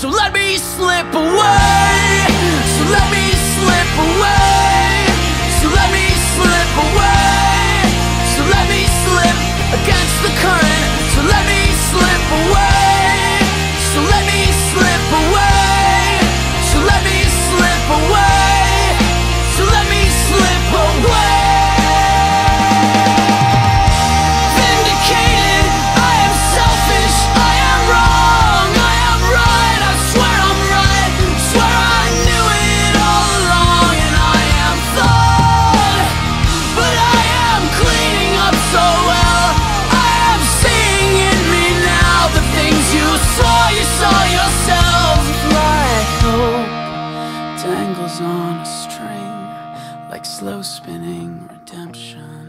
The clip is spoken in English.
So let me slip away. So let me slip away. So let me slip away. So let me slip against the current. So let me slip away. So let me slip away. So let me slip away. So let me slip away. Vindicated, I am selfish, I am wrong, I am right, I swear I'm right. Swear I knew it all along. And I am flawed, but I am cleaning up so well. I am seeing in me now the things you saw yourself. Like hope dangles on a string, like slow spinning redemption.